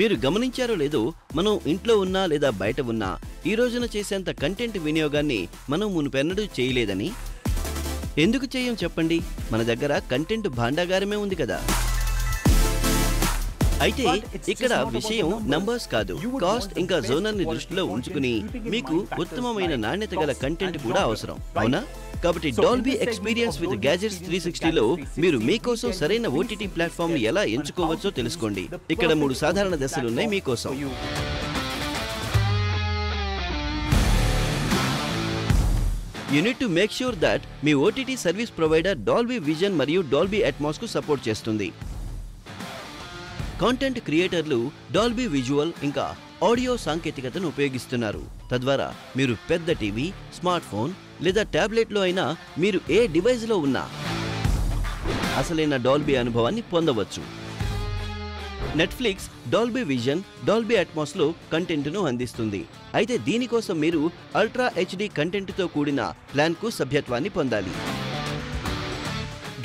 మీరు గమనించారో లేదో మనం ఇంట్లో ఉన్నా లేదా బయట ఉన్నా ఈ రోజున చేసేంత కంటెంట్ వినియోగాన్ని మనం మునుపెన్నడూ చేయలేదని. ఎందుకు చేయం చెప్పండి? మన దగ్గర కంటెంట్ భాండాగారమే ఉంది కదా. అయితే ఇక్కడ విషయం నంబర్స్ కాదు, కాస్ట్ ఇంకా జోనర్ని దృష్టిలో ఉంచుకుని మీకు ఉత్తమమైన నాణ్యత గల కంటెంట్ కూడా అవసరం, అవునా? కాబట్టి డాల్బీ ఎక్స్పీరియన్స్ విత్ గ్యాజెట్స్ 360లో మీరు మీకోసం సరైన ఓటీటీ ప్లాట్ఫామ్ని ఎలా ఎంచుకోవచ్చో తెలుసుకోండి. ఇక్కడ 3 సాధారణ దశలున్నాయి మీకోసం. You need to make sure that మీ OTT service provider Dolby vision మరియు డాల్బీ అట్మాస్కు సపోర్ట్ చేస్తుంది. కాంటెంట్ క్రియేటర్లు డాల్బీ విజువల్ ఇంకా ఆడియో సాంకేతికతను ఉపయోగిస్తున్నారు. తద్వారా మీరు పెద్ద టీవీ, స్మార్ట్ ఫోన్ లేదా ట్యాబ్లెట్లో అయినా మీరు ఏ డివైస్లో ఉన్నా అసలైన డాల్బీ అనుభవాన్ని పొందవచ్చు. నెట్ఫ్లిక్స్ డాల్బీ విజన్, డాల్బీ అట్మాస్లో కంటెంట్ను అందిస్తుంది. అయితే దీనికోసం మీరు అల్ట్రా హెచ్డి కంటెంట్తో కూడిన ప్లాన్కు సభ్యత్వాన్ని పొందాలి.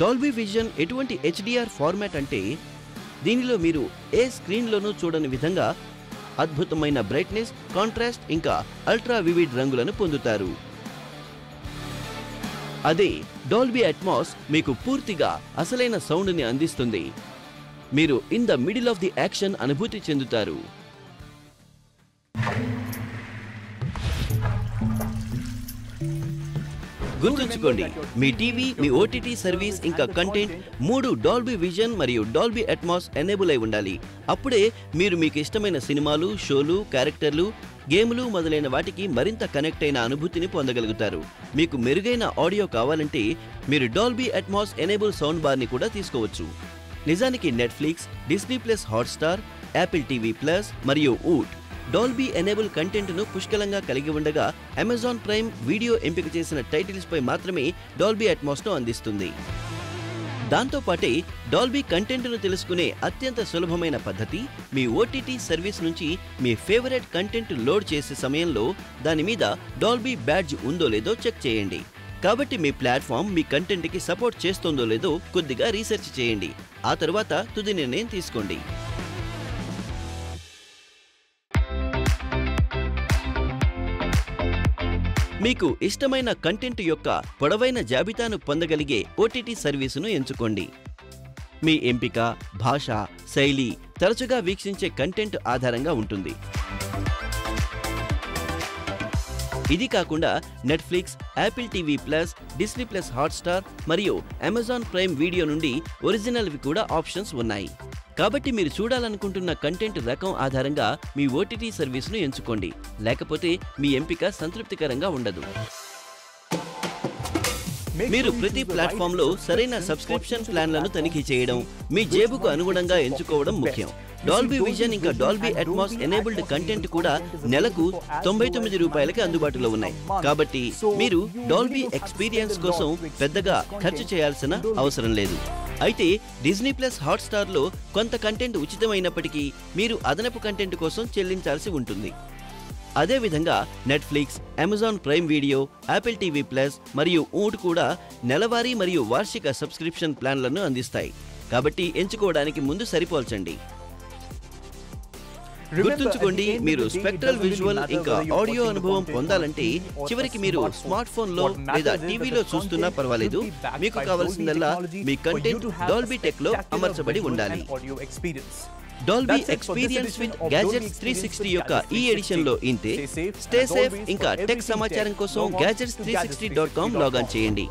డాల్బీ విజన్ ఎటువంటి హెచ్డిఆర్ ఫార్మాట్ అంటే దీనిలో మీరు ఏ స్క్రీన్లోనూ చూడని విధంగా అద్భుతమైన బ్రైట్నెస్, కాంట్రాస్ట్ ఇంకా అల్ట్రా వివిడ్ రంగులను పొందుతారు. అదే డాల్బీ అట్మాస్ మీకు పూర్తిగా అసలైన సౌండ్ని అందిస్తుంది. మీరు in the middle of the action అనుభూతి చెందుతారు. గుర్తుంచుకోండి, మీ టీవీ, మీ ఓటీటీ సర్వీస్ ఇంకా కంటెంట్ 3 డాల్బీ విజన్ మరియు డాల్బీ అట్మాస్ ఎనేబుల్ అయి ఉండాలి. అప్పుడే మీరు మీకు ఇష్టమైన సినిమాలు, షోలు, క్యారెక్టర్లు, గేములు మొదలైన వాటికి మరింత కనెక్ట్ అయిన అనుభూతిని పొందగలుగుతారు. మీకు మెరుగైన ఆడియో కావాలంటే మీరు డాల్బీ అట్మాస్ ఎనేబుల్ సౌండ్ బార్ని కూడా తీసుకోవచ్చు. నిజానికి Netflix, Disney plus Hotstar, Apple TV plus మరియు ఊట్ డాల్బీ ఎనేబుల్ కంటెంట్ను పుష్కలంగా కలిగి ఉండగా, అమెజాన్ ప్రైమ్ వీడియో ఎంపిక చేసిన టైటిల్స్పై మాత్రమే డాల్బీ అట్మాస్ను అందిస్తుంది. దాంతోపాటే డాల్బీ కంటెంట్ను తెలుసుకునే అత్యంత సులభమైన పద్ధతి మీ ఓటీటీ సర్వీస్ నుంచి మీ ఫేవరెట్ కంటెంట్ లోడ్ చేసే సమయంలో దాని మీద డాల్బీ బ్యాడ్జ్ ఉందో లేదో చెక్ చేయండి. కాబట్టి మీ ప్లాట్ఫామ్ మీ కంటెంట్కి సపోర్ట్ చేస్తుందో లేదో కొద్దిగా రీసెర్చ్ చేయండి, ఆ తర్వాత తుది నిర్ణయం తీసుకోండి. మీకు ఇష్టమైన కంటెంట్ యొక్క పొడవైన జాబితాను పొందగలిగే ఓటీటీ సర్వీసును ఎంచుకోండి. మీ ఎంపిక, భాష, శైలి తరచుగా వీక్షించే కంటెంట్ ఆధారంగా ఉంటుంది. ఇది కాకుండా Netflix, Apple TV plus, Disney plus Hotstar మరియు అమెజాన్ ప్రైమ్ వీడియో నుండి ఒరిజినల్వి కూడా ఆప్షన్స్ ఉన్నాయి. కాబట్టి మీరు చూడాలనుకుంటున్న కంటెంట్ రకం ఆధారంగా మీ ఓటీటీ సర్వీస్ను ఎంచుకోండి, లేకపోతే మీ ఎంపిక సంతృప్తికరంగా ఉండదు. మీరు ప్రతి ప్లాట్ఫామ్లో సరైన సబ్స్క్రిప్షన్ ప్లాన్లను తనిఖీ చేయడం, మీ జేబుకు అనుగుణంగా ఎంచుకోవడం ముఖ్యం. డాల్బీ విజన్ ఇంకా డాల్బీ అట్మాస్ ఎనేబుల్డ్ కంటెంట్ కూడా నెలకు ₹99 అందుబాటులో ఉన్నాయి. కాబట్టి మీరు డాల్బీ ఎక్స్పీరియన్స్ కోసం పెద్దగా ఖర్చు చేయాల్సిన అవసరం లేదు. అయితే డిస్నీ ప్లస్ హాట్స్టార్లో కొంత కంటెంట్ ఉచితమైనప్పటికీ మీరు అదనపు కంటెంట్ కోసం చెల్లించాల్సి ఉంటుంది. అదేవిధంగా Netflix, Amazon prime video, Apple TV plus మరియు ఊట్ కూడా నెలవారీ మరియు వార్షిక సబ్స్క్రిప్షన్ ప్లాన్లను అందిస్తాయి. కాబట్టి ఎంచుకోవడానికి ముందు సరిపోల్చండి. గుర్తుంచుకోండి, మీరు స్పెక్ట్రల్ విజువల్ ఇంకా ఆడియో అనుభవం పొందాలంటే చివరికి మీరు స్మార్ట్ ఫోన్ లో లేదా టీవీలో చూస్తున్నా పర్వాలేదు, మీకు కావాల్సిందల్లా మీ కంటెంట్ డాల్బీ టెక్ లో అమర్చబడి ఉండాలి. డాల్బీ ఎక్స్పీరియన్స్ విత్ గ్యాజెట్స్ 360 యొక్క ఈ ఎడిషన్ లో ఇంతే. స్టే సేఫ్ ఇంకా టెక్ సమాచారం కోసం gadgets360.com లాగిన్ చేయండి.